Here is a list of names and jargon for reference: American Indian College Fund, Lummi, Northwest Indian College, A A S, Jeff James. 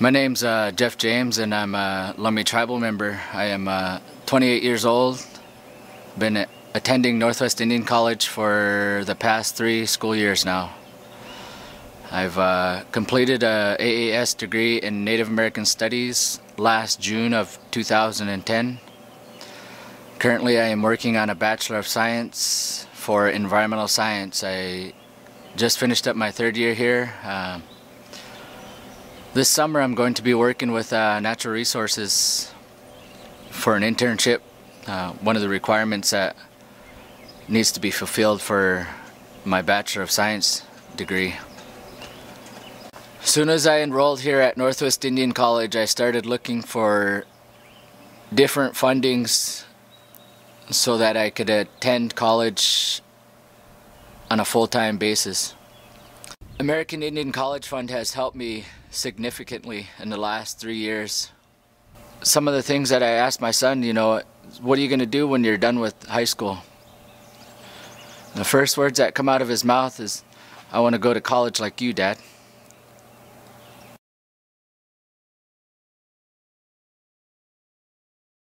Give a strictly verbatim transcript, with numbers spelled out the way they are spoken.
My name's uh, Jeff James, and I'm a Lummi tribal member. I am uh, twenty-eight years old, been attending Northwest Indian College for the past three school years now. I've uh, completed a A A S degree in Native American Studies last June of two thousand ten. Currently I am working on a Bachelor of Science for Environmental Science. I just finished up my third year here. Uh, This summer I'm going to be working with uh, Natural Resources for an internship, uh, one of the requirements that needs to be fulfilled for my Bachelor of Science degree. As soon as I enrolled here at Northwest Indian College, I started looking for different fundings so that I could attend college on a full-time basis. American Indian College Fund has helped me significantly in the last three years. Some of the things that I asked my son, you know, what are you going to do when you're done with high school? The first words that come out of his mouth is, I want to go to college like you, Dad.